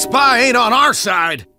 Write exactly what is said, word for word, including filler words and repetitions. spy ain't on our side!